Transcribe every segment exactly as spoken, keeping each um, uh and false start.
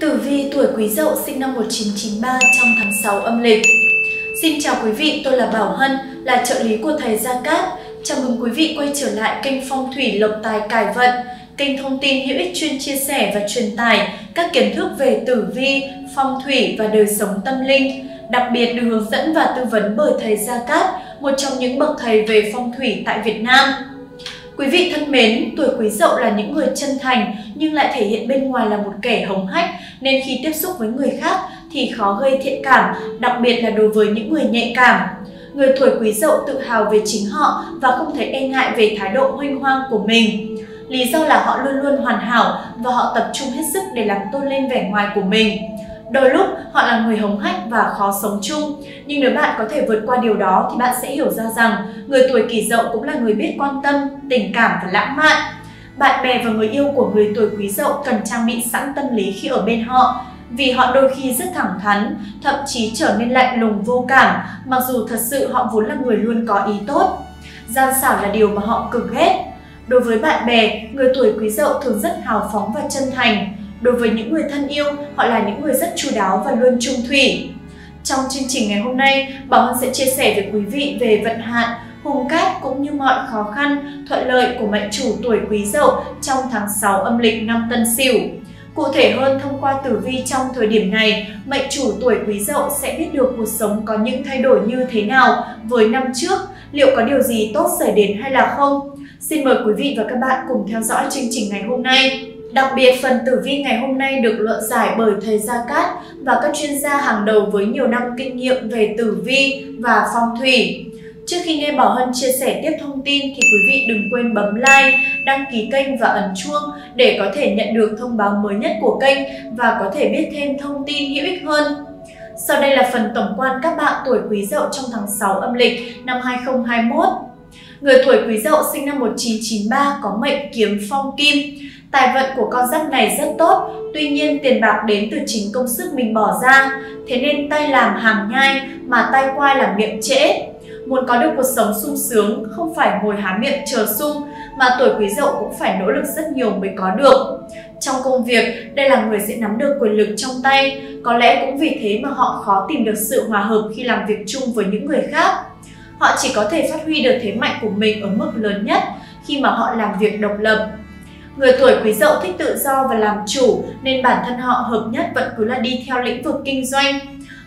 Tử vi tuổi Quý Dậu sinh năm một nghìn chín trăm chín mươi ba trong tháng sáu âm lịch. Xin chào quý vị, tôi là Bảo Hân, là trợ lý của Thầy Gia Cát. Chào mừng quý vị quay trở lại kênh Phong thủy Lộc Tài Cải Vận, kênh thông tin hữu ích chuyên chia sẻ và truyền tải các kiến thức về tử vi, phong thủy và đời sống tâm linh. Đặc biệt được hướng dẫn và tư vấn bởi Thầy Gia Cát, một trong những bậc thầy về phong thủy tại Việt Nam. Quý vị thân mến, tuổi Quý Dậu là những người chân thành nhưng lại thể hiện bên ngoài là một kẻ hống hách, nên khi tiếp xúc với người khác thì khó gây thiện cảm, đặc biệt là đối với những người nhạy cảm. Người tuổi Quý Dậu tự hào về chính họ và không thấy e ngại về thái độ huênh hoang của mình. Lý do là họ luôn luôn hoàn hảo và họ tập trung hết sức để làm tôn lên vẻ ngoài của mình. Đôi lúc họ là người hống hách và khó sống chung, nhưng nếu bạn có thể vượt qua điều đó thì bạn sẽ hiểu ra rằng người tuổi Kỷ Dậu cũng là người biết quan tâm, tình cảm và lãng mạn. Bạn bè và người yêu của người tuổi Quý Dậu cần trang bị sẵn tâm lý khi ở bên họ, vì họ đôi khi rất thẳng thắn, thậm chí trở nên lạnh lùng vô cảm, mặc dù thật sự họ vốn là người luôn có ý tốt. Gian xảo là điều mà họ cực ghét. Đối với bạn bè, người tuổi Quý Dậu thường rất hào phóng và chân thành. Đối với những người thân yêu, họ là những người rất chu đáo và luôn trung thủy. Trong chương trình ngày hôm nay, Bảo Hân sẽ chia sẻ với quý vị về vận hạn, hung cát cũng như mọi khó khăn, thuận lợi của mệnh chủ tuổi Quý Dậu trong tháng sáu âm lịch năm Tân Sửu. Cụ thể hơn, thông qua tử vi trong thời điểm này, mệnh chủ tuổi Quý Dậu sẽ biết được cuộc sống có những thay đổi như thế nào với năm trước, liệu có điều gì tốt xảy đến hay là không. Xin mời quý vị và các bạn cùng theo dõi chương trình ngày hôm nay. Đặc biệt, phần tử vi ngày hôm nay được luận giải bởi Thầy Gia Cát và các chuyên gia hàng đầu với nhiều năm kinh nghiệm về tử vi và phong thủy. Trước khi nghe Bảo Hân chia sẻ tiếp thông tin thì quý vị đừng quên bấm like, đăng ký kênh và ấn chuông để có thể nhận được thông báo mới nhất của kênh và có thể biết thêm thông tin hữu ích hơn. Sau đây là phần tổng quan các bạn tuổi Quý Dậu trong tháng sáu âm lịch năm hai nghìn không trăm hai mươi mốt. Người tuổi Quý Dậu sinh năm một nghìn chín trăm chín mươi ba có mệnh Kiếm Phong Kim. Tài vận của con giáp này rất tốt, tuy nhiên tiền bạc đến từ chính công sức mình bỏ ra, thế nên tay làm hàm nhai mà tay quai làm miệng trễ. Muốn có được cuộc sống sung sướng, không phải ngồi há miệng chờ sung, mà tuổi Quý Dậu cũng phải nỗ lực rất nhiều mới có được. Trong công việc, đây là người sẽ nắm được quyền lực trong tay, có lẽ cũng vì thế mà họ khó tìm được sự hòa hợp khi làm việc chung với những người khác. Họ chỉ có thể phát huy được thế mạnh của mình ở mức lớn nhất khi mà họ làm việc độc lập. Người tuổi Quý Dậu thích tự do và làm chủ, nên bản thân họ hợp nhất vẫn cứ là đi theo lĩnh vực kinh doanh.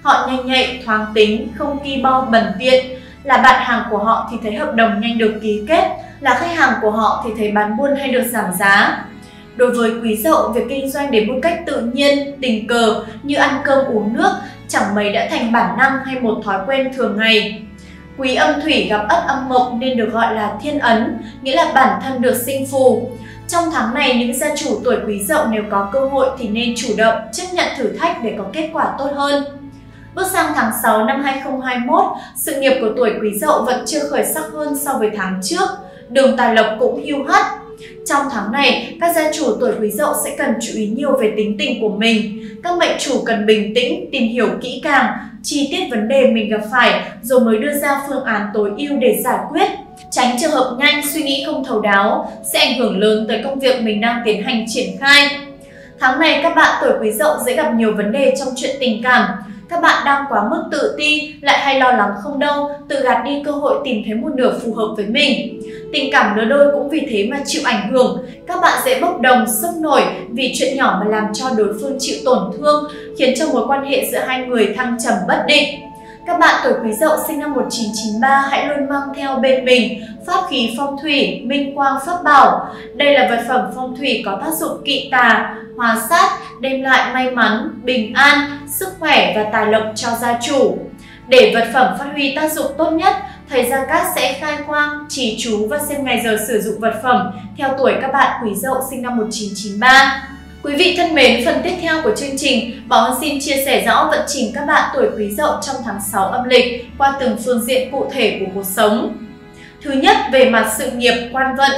Họ nhanh nhạy, thoáng tính, không ki bo bẩn tiện. Là bạn hàng của họ thì thấy hợp đồng nhanh được ký kết, là khách hàng của họ thì thấy bán buôn hay được giảm giá. Đối với Quý Dậu, việc kinh doanh đến một cách tự nhiên, tình cờ như ăn cơm uống nước chẳng mấy đã thành bản năng hay một thói quen thường ngày. Quý âm thủy gặp ất âm mộc nên được gọi là thiên ấn, nghĩa là bản thân được sinh phù. Trong tháng này, những gia chủ tuổi Quý Dậu nếu có cơ hội thì nên chủ động chấp nhận thử thách để có kết quả tốt hơn. Bước sang tháng sáu năm hai nghìn không trăm hai mươi mốt, sự nghiệp của tuổi Quý Dậu vẫn chưa khởi sắc hơn so với tháng trước, đường tài lộc cũng hiu hắt. Trong tháng này, các gia chủ tuổi Quý Dậu sẽ cần chú ý nhiều về tính tình của mình. Các mệnh chủ cần bình tĩnh, tìm hiểu kỹ càng chi tiết vấn đề mình gặp phải rồi mới đưa ra phương án tối ưu để giải quyết. Tránh trường hợp nhanh, suy nghĩ không thấu đáo sẽ ảnh hưởng lớn tới công việc mình đang tiến hành triển khai. Tháng này, các bạn tuổi Quý Dậu dễ gặp nhiều vấn đề trong chuyện tình cảm. Các bạn đang quá mức tự ti, lại hay lo lắng không đâu, tự gạt đi cơ hội tìm thấy một nửa phù hợp với mình. Tình cảm lứa đôi cũng vì thế mà chịu ảnh hưởng. Các bạn dễ bốc đồng, sốc nổi vì chuyện nhỏ mà làm cho đối phương chịu tổn thương, khiến cho mối quan hệ giữa hai người thăng trầm bất định. Các bạn tuổi Quý Dậu sinh năm một nghìn chín trăm chín mươi ba hãy luôn mang theo bên mình pháp khí phong thủy, minh quang pháp bảo. Đây là vật phẩm phong thủy có tác dụng kỵ tà, hóa sát, đem lại may mắn, bình an, sức khỏe và tài lộc cho gia chủ. Để vật phẩm phát huy tác dụng tốt nhất, Thầy Gia Cát sẽ khai quang, chỉ chú và xem ngày giờ sử dụng vật phẩm theo tuổi các bạn Quý Dậu sinh năm một nghìn chín trăm chín mươi ba. Quý vị thân mến, phần tiếp theo của chương trình, Bảo Hân xin chia sẻ rõ vận trình các bạn tuổi Quý Dậu trong tháng sáu âm lịch qua từng phương diện cụ thể của cuộc sống. Thứ nhất, về mặt sự nghiệp, quan vận.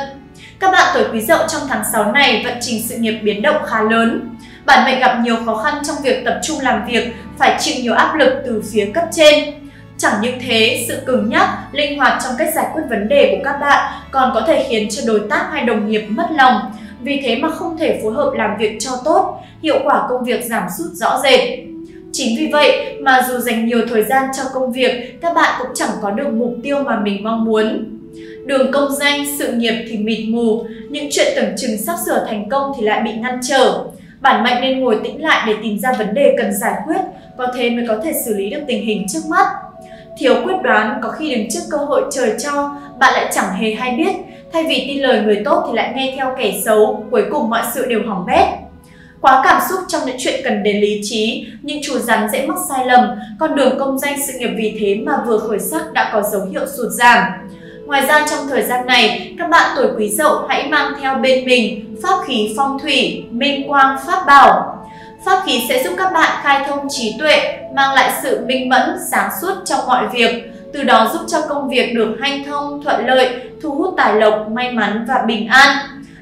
Các bạn tuổi Quý Dậu trong tháng sáu này, vận trình sự nghiệp biến động khá lớn. Bản mệnh gặp nhiều khó khăn trong việc tập trung làm việc, phải chịu nhiều áp lực từ phía cấp trên. Chẳng những thế, sự cứng nhắc, linh hoạt trong cách giải quyết vấn đề của các bạn còn có thể khiến cho đối tác hay đồng nghiệp mất lòng. vì thế mà không thể phối hợp làm việc cho tốt, hiệu quả công việc giảm sút rõ rệt. Chính vì vậy mà dù dành nhiều thời gian cho công việc, các bạn cũng chẳng có được mục tiêu mà mình mong muốn. Đường công danh, sự nghiệp thì mịt mù, những chuyện tưởng chừng sắp sửa thành công thì lại bị ngăn trở. Bản mệnh nên ngồi tĩnh lại để tìm ra vấn đề cần giải quyết, có thế mới có thể xử lý được tình hình trước mắt. Thiếu quyết đoán, có khi đứng trước cơ hội trời cho, bạn lại chẳng hề hay biết. Thay vì tin lời người tốt thì lại nghe theo kẻ xấu, cuối cùng mọi sự đều hỏng bét. Quá cảm xúc trong những chuyện cần đến lý trí, nhưng chủ rắn dễ mắc sai lầm, con đường công danh sự nghiệp vì thế mà vừa khởi sắc đã có dấu hiệu sụt giảm. Ngoài ra trong thời gian này, các bạn tuổi Quý Dậu hãy mang theo bên mình pháp khí phong thủy, minh quang pháp bảo. Pháp khí sẽ giúp các bạn khai thông trí tuệ, mang lại sự minh mẫn, sáng suốt trong mọi việc, từ đó giúp cho công việc được hanh thông, thuận lợi, thu hút tài lộc, may mắn và bình an.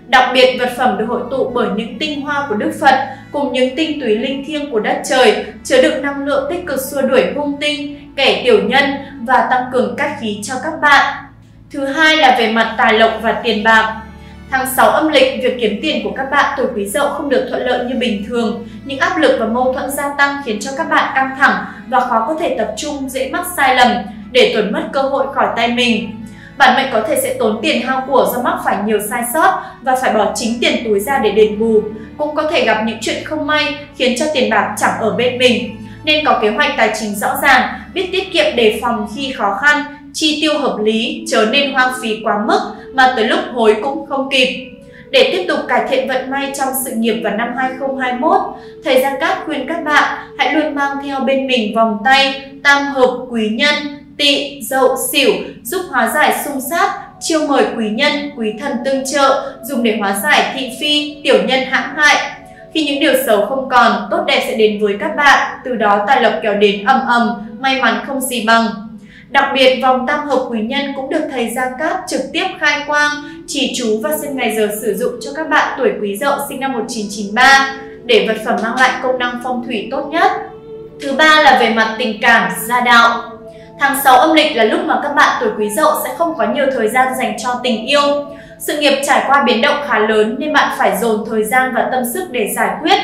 Đặc biệt, vật phẩm được hội tụ bởi những tinh hoa của Đức Phật cùng những tinh túy linh thiêng của đất trời, chứa đựng năng lượng tích cực xua đuổi hung tinh, kẻ tiểu nhân và tăng cường cát khí cho các bạn. Thứ hai là về mặt tài lộc và tiền bạc. Tháng sáu âm lịch, việc kiếm tiền của các bạn tuổi Quý Dậu không được thuận lợi như bình thường. Những áp lực và mâu thuẫn gia tăng khiến cho các bạn căng thẳng và khó có thể tập trung, dễ mắc sai lầm để tuột mất cơ hội khỏi tay mình. Bản mệnh có thể sẽ tốn tiền hao của do mắc phải nhiều sai sót và phải bỏ chính tiền túi ra để đền bù. Cũng có thể gặp những chuyện không may khiến cho tiền bạc chẳng ở bên mình. Nên có kế hoạch tài chính rõ ràng, biết tiết kiệm đề phòng khi khó khăn, chi tiêu hợp lý, chớ nên hoang phí quá mức mà tới lúc hối cũng không kịp. Để tiếp tục cải thiện vận may trong sự nghiệp vào năm hai không hai mốt, Thầy Gia Cát khuyên các bạn hãy luôn mang theo bên mình vòng tay tam hợp quý nhân, tị, dậu, xỉu, giúp hóa giải xung sát, chiêu mời quý nhân, quý thần tương trợ, dùng để hóa giải thị phi, tiểu nhân hãm hại. Khi những điều xấu không còn, tốt đẹp sẽ đến với các bạn, từ đó tài lộc kéo đến ầm ầm, may mắn không gì bằng. Đặc biệt, vòng tam hợp quý nhân cũng được Thầy Gia Cát trực tiếp khai quang, chỉ chú và xin ngày giờ sử dụng cho các bạn tuổi Quý Dậu sinh năm một nghìn chín trăm chín mươi ba để vật phẩm mang lại công năng phong thủy tốt nhất. Thứ ba là về mặt tình cảm, gia đạo. Tháng sáu âm lịch là lúc mà các bạn tuổi Quý Dậu sẽ không có nhiều thời gian dành cho tình yêu. Sự nghiệp trải qua biến động khá lớn nên bạn phải dồn thời gian và tâm sức để giải quyết.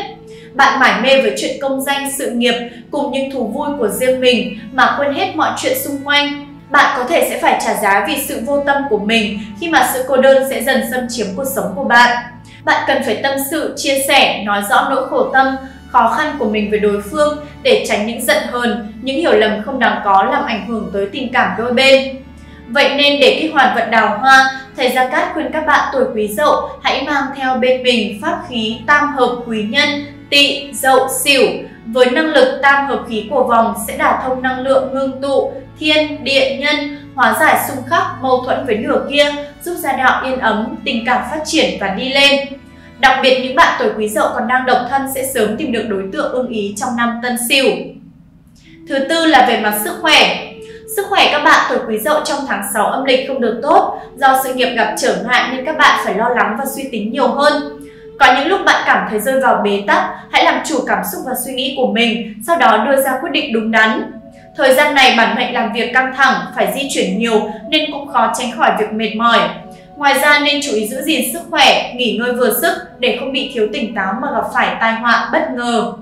Bạn mải mê với chuyện công danh, sự nghiệp cùng những thú vui của riêng mình mà quên hết mọi chuyện xung quanh. Bạn có thể sẽ phải trả giá vì sự vô tâm của mình khi mà sự cô đơn sẽ dần xâm chiếm cuộc sống của bạn. Bạn cần phải tâm sự, chia sẻ, nói rõ nỗi khổ tâm, khó khăn của mình với đối phương để tránh những giận hờn, những hiểu lầm không đáng có làm ảnh hưởng tới tình cảm đôi bên. Vậy nên để kích hoạt vận đào hoa, Thầy Gia Cát khuyên các bạn tuổi Quý Dậu hãy mang theo bên mình pháp khí tam hợp quý nhân, tị, dậu, xỉu. Với năng lực tam hợp khí của vòng sẽ đả thông năng lượng ngưng tụ, thiên, địa, nhân, hóa giải xung khắc, mâu thuẫn với nửa kia, giúp gia đạo yên ấm, tình cảm phát triển và đi lên. Đặc biệt, những bạn tuổi Quý Dậu còn đang độc thân sẽ sớm tìm được đối tượng ưng ý trong năm Tân Sửu. Thứ tư là về mặt sức khỏe. Sức khỏe các bạn tuổi Quý Dậu trong tháng sáu âm lịch không được tốt, do sự nghiệp gặp trở ngại nên các bạn phải lo lắng và suy tính nhiều hơn. Có những lúc bạn cảm thấy rơi vào bế tắc, hãy làm chủ cảm xúc và suy nghĩ của mình, sau đó đưa ra quyết định đúng đắn. Thời gian này bản mệnh làm việc căng thẳng, phải di chuyển nhiều nên cũng khó tránh khỏi việc mệt mỏi. Ngoài ra nên chú ý giữ gìn sức khỏe, nghỉ ngơi vừa sức để không bị thiếu tỉnh táo mà gặp phải tai họa bất ngờ.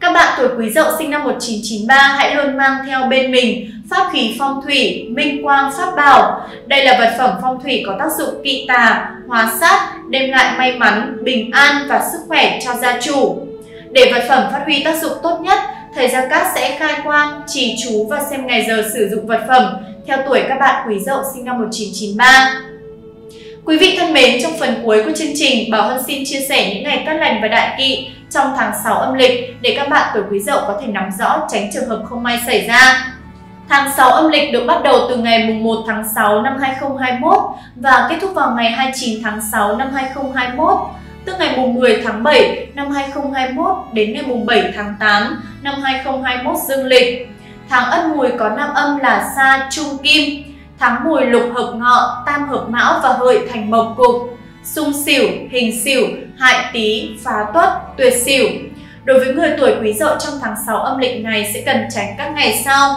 Các bạn tuổi Quý Dậu sinh năm một nghìn chín trăm chín mươi ba hãy luôn mang theo bên mình pháp khí phong thủy, minh quang pháp bảo. Đây là vật phẩm phong thủy có tác dụng kỵ tà, hóa sát, đem lại may mắn, bình an và sức khỏe cho gia chủ. Để vật phẩm phát huy tác dụng tốt nhất, Thầy Gia Cát sẽ khai quang, chỉ chú và xem ngày giờ sử dụng vật phẩm theo tuổi các bạn Quý Dậu sinh năm một nghìn chín trăm chín mươi ba. Quý vị thân mến, trong phần cuối của chương trình, Bảo Hân xin chia sẻ những ngày tốt lành và đại kỵ trong tháng sáu âm lịch để các bạn tuổi Quý Dậu có thể nắm rõ, tránh trường hợp không may xảy ra. Tháng sáu âm lịch được bắt đầu từ ngày mùng một tháng sáu năm hai nghìn không trăm hai mươi mốt và kết thúc vào ngày hai mươi chín tháng sáu năm hai nghìn không trăm hai mươi mốt, tức ngày mùng mười tháng bảy năm hai nghìn không trăm hai mươi mốt đến ngày mùng bảy tháng tám năm hai nghìn không trăm hai mươi mốt dương lịch. Tháng Ất Mùi có năm âm là Sa, Trung, Kim. Tháng Mùi lục hợp Ngọ, tam hợp Mão và Hợi thành mộc cục, xung Sửu, hình Sửu, hại Tý, phá Tuất, tuyệt Sửu. Đối với người tuổi Quý Dậu trong tháng sáu âm lịch này sẽ cần tránh các ngày sau.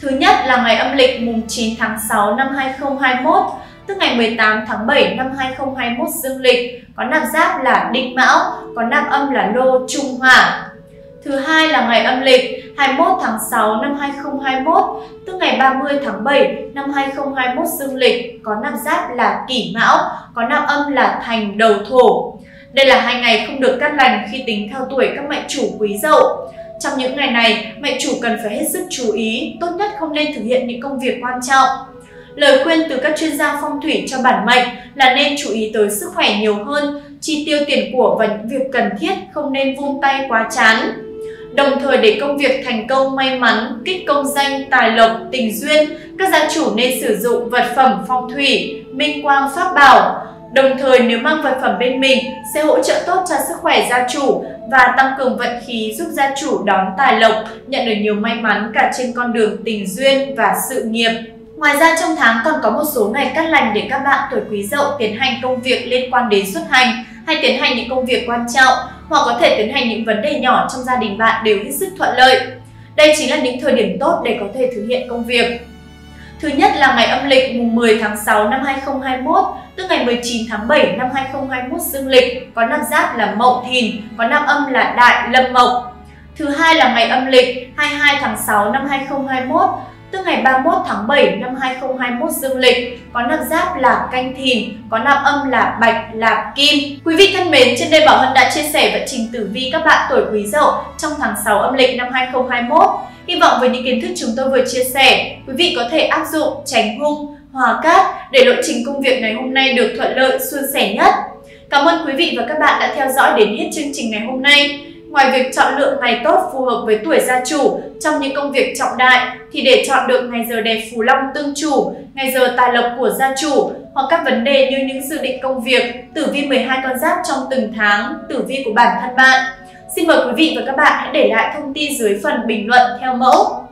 Thứ nhất là ngày âm lịch mùng chín tháng sáu năm hai nghìn không trăm hai mươi mốt, tức ngày mười tám tháng bảy năm hai nghìn không trăm hai mươi mốt dương lịch, có nạp giáp là Đinh Mão, có nạp âm là Lô Trung Hỏa. Thứ hai là ngày âm lịch hai mươi mốt tháng sáu năm hai nghìn không trăm hai mươi mốt, tức ngày ba mươi tháng bảy năm hai nghìn không trăm hai mươi mốt dương lịch, có nạp giáp là Kỷ Mão, có nạp âm là Thành Đầu Thổ. Đây là hai ngày không được cát lành khi tính theo tuổi các mệnh chủ Quý Dậu. Trong những ngày này, mệnh chủ cần phải hết sức chú ý, tốt nhất không nên thực hiện những công việc quan trọng. Lời khuyên từ các chuyên gia phong thủy cho bản mệnh là nên chú ý tới sức khỏe nhiều hơn, chi tiêu tiền của và những việc cần thiết không nên vung tay quá chán. Đồng thời để công việc thành công may mắn, kích công danh, tài lộc, tình duyên, các gia chủ nên sử dụng vật phẩm phong thủy, minh quang pháp bảo. Đồng thời nếu mang vật phẩm bên mình sẽ hỗ trợ tốt cho sức khỏe gia chủ và tăng cường vận khí giúp gia chủ đón tài lộc, nhận được nhiều may mắn cả trên con đường tình duyên và sự nghiệp. Ngoài ra trong tháng còn có một số ngày cát lành để các bạn tuổi Quý Dậu tiến hành công việc liên quan đến xuất hành hay tiến hành những công việc quan trọng, hoặc có thể tiến hành những vấn đề nhỏ trong gia đình bạn đều hết sức thuận lợi. Đây chính là những thời điểm tốt để có thể thực hiện công việc. Thứ nhất là ngày âm lịch mùng mười tháng sáu năm hai nghìn không trăm hai mươi mốt, tức ngày mười chín tháng bảy năm hai nghìn không trăm hai mươi mốt dương lịch, có năm giáp là Mậu Thìn, có năm âm là Đại Lâm Mộc. Thứ hai là ngày âm lịch hai mươi hai tháng sáu năm hai nghìn không trăm hai mươi mốt, tức ngày ba mươi mốt tháng bảy năm hai nghìn không trăm hai mươi mốt dương lịch, có nạp giáp là Canh Thìn, có nạp âm là Bạch Lạp Kim. Quý vị thân mến, trên đây Bảo Hân đã chia sẻ vận trình tử vi các bạn tuổi Quý Dậu trong tháng sáu âm lịch năm hai nghìn không trăm hai mươi mốt. Hy vọng với những kiến thức chúng tôi vừa chia sẻ, quý vị có thể áp dụng tránh hung, hòa cát để lộ trình công việc ngày hôm nay được thuận lợi, suôn sẻ nhất. Cảm ơn quý vị và các bạn đã theo dõi đến hết chương trình ngày hôm nay. Ngoài việc chọn lựa ngày tốt phù hợp với tuổi gia chủ trong những công việc trọng đại, thì để chọn được ngày giờ đẹp phù long tương chủ, ngày giờ tài lộc của gia chủ, hoặc các vấn đề như những dự định công việc, tử vi mười hai con giáp trong từng tháng, tử vi của bản thân bạn. Xin mời quý vị và các bạn hãy để lại thông tin dưới phần bình luận theo mẫu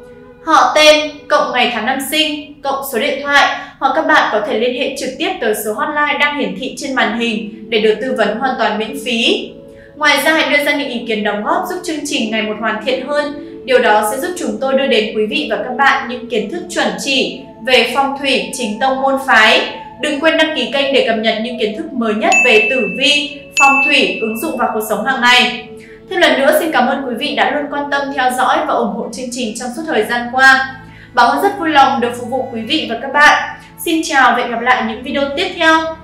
họ tên, cộng ngày tháng năm sinh, cộng số điện thoại, hoặc các bạn có thể liên hệ trực tiếp tới số hotline đang hiển thị trên màn hình để được tư vấn hoàn toàn miễn phí. Ngoài ra hãy đưa ra những ý kiến đóng góp giúp chương trình ngày một hoàn thiện hơn. Điều đó sẽ giúp chúng tôi đưa đến quý vị và các bạn những kiến thức chuẩn chỉ về phong thủy chính tông môn phái. Đừng quên đăng ký kênh để cập nhật những kiến thức mới nhất về tử vi, phong thủy, ứng dụng vào cuộc sống hàng ngày. Thêm lần nữa xin cảm ơn quý vị đã luôn quan tâm theo dõi và ủng hộ chương trình trong suốt thời gian qua. Bảo Hân rất vui lòng được phục vụ quý vị và các bạn. Xin chào và hẹn gặp lại những video tiếp theo.